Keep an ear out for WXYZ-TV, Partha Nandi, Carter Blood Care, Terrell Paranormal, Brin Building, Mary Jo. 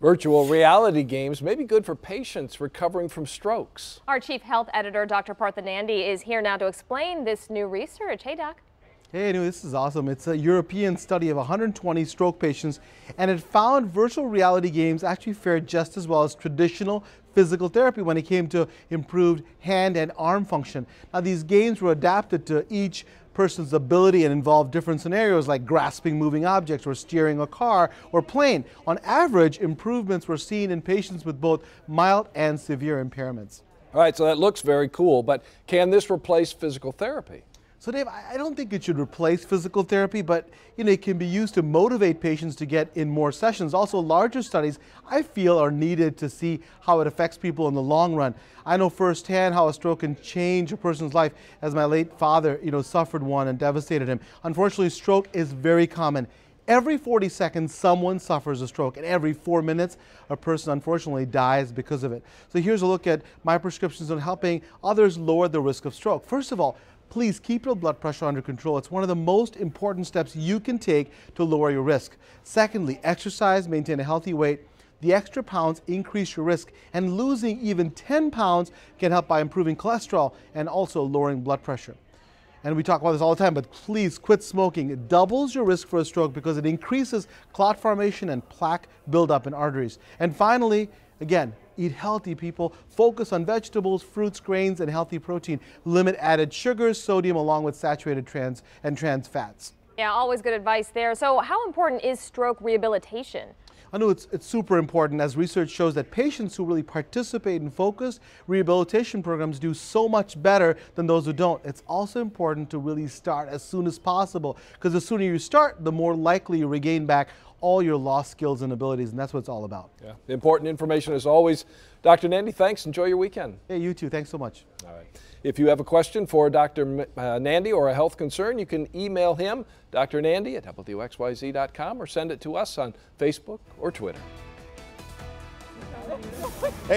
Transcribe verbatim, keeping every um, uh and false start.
Virtual reality games may be good for patients recovering from strokes. Our chief health editor, Doctor Partha Nandi, is here now to explain this new research. Hey, Doc. Hey, no, this is awesome. It's a European study of one hundred twenty stroke patients, and it found virtual reality games actually fared just as well as traditional physical therapy when it came to improved hand and arm function. Now, these games were adapted to each person's ability and involved different scenarios like grasping moving objects or steering a car or plane. On average, improvements were seen in patients with both mild and severe impairments. All right, so that looks very cool, but can this replace physical therapy? So Dave, I don't think it should replace physical therapy, but you know, it can be used to motivate patients to get in more sessions. Also, larger studies, I feel, are needed to see how it affects people in the long run. I know firsthand how a stroke can change a person's life, as my late father, you know, suffered one and devastated him. Unfortunately, stroke is very common. Every forty seconds, someone suffers a stroke, and every four minutes, a person unfortunately dies because of it. So here's a look at my prescriptions on helping others lower the risk of stroke. First of all, please keep your blood pressure under control. It's one of the most important steps you can take to lower your risk. Secondly, exercise, maintain a healthy weight. The extra pounds increase your risk, and losing even ten pounds can help by improving cholesterol and also lowering blood pressure. And we talk about this all the time, but please quit smoking. It doubles your risk for a stroke because it increases clot formation and plaque buildup in arteries. And finally, again, eat healthy, people. Focus on vegetables, fruits, grains, and healthy protein. Limit added sugars, sodium, along with saturated trans and trans fats. Yeah, always good advice there. So how important is stroke rehabilitation? I know it's, it's super important, as research shows that patients who really participate in focused rehabilitation programs do so much better than those who don't. It's also important to really start as soon as possible, because the sooner you start, the more likely you regain back all your lost skills and abilities, and that's what it's all about. Yeah, important information as always. Doctor Nandi, thanks. Enjoy your weekend. Hey, you too. Thanks so much. All right. If you have a question for Doctor Nandi or a health concern, you can email him, Doctor Nandi, at W X Y Z dot com, or send it to us on Facebook or Twitter. Hey.